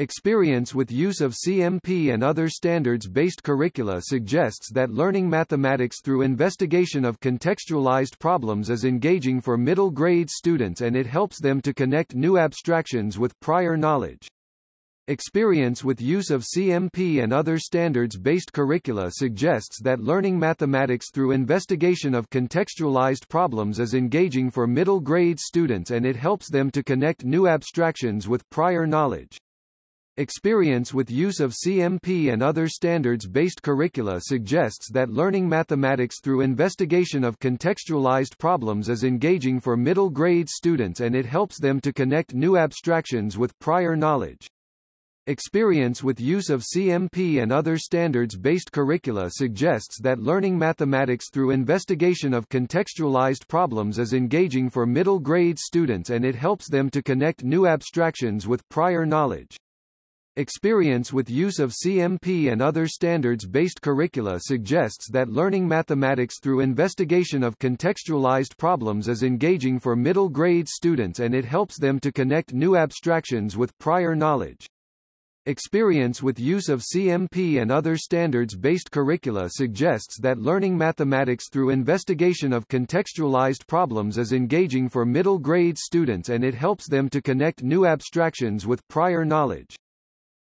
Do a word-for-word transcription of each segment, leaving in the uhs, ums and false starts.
Experience with use of C M P and other standards-based curricula suggests that learning mathematics through investigation of contextualized problems is engaging for middle-grade students, and it helps them to connect new abstractions with prior knowledge. Experience with use of C M P and other standards-based curricula suggests that learning mathematics through investigation of contextualized problems is engaging for middle-grade students, and it helps them to connect new abstractions with prior knowledge. Experience with use of C M P and other standards-based curricula suggests that learning mathematics through investigation of contextualized problems is engaging for middle-grade students, and it helps them to connect new abstractions with prior knowledge. Experience with use of C M P and other standards-based curricula suggests that learning mathematics through investigation of contextualized problems is engaging for middle-grade students, and it helps them to connect new abstractions with prior knowledge. Experience with use of C M P and other standards-based curricula suggests that learning mathematics through investigation of contextualized problems is engaging for middle-grade students, and it helps them to connect new abstractions with prior knowledge. Experience with use of C M P and other standards-based curricula suggests that learning mathematics through investigation of contextualized problems is engaging for middle-grade students, and it helps them to connect new abstractions with prior knowledge.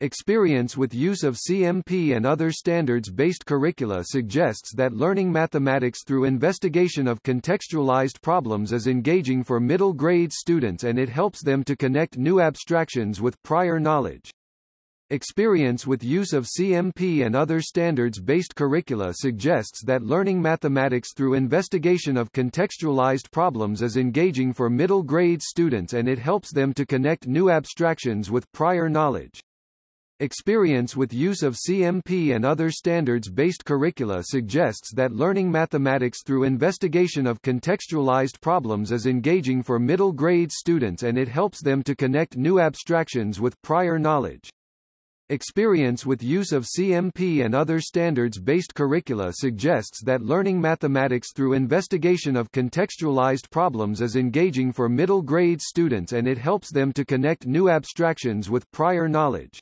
Experience with use of C M P and other standards-based curricula suggests that learning mathematics through investigation of contextualized problems is engaging for middle-grade students, and it helps them to connect new abstractions with prior knowledge. Experience with use of C M P and other standards-based curricula suggests that learning mathematics through investigation of contextualized problems is engaging for middle-grade students, and it helps them to connect new abstractions with prior knowledge. Experience with use of C M P and other standards-based curricula suggests that learning mathematics through investigation of contextualized problems is engaging for middle-grade students, and it helps them to connect new abstractions with prior knowledge. Experience with use of C M P and other standards-based curricula suggests that learning mathematics through investigation of contextualized problems is engaging for middle-grade students, and it helps them to connect new abstractions with prior knowledge.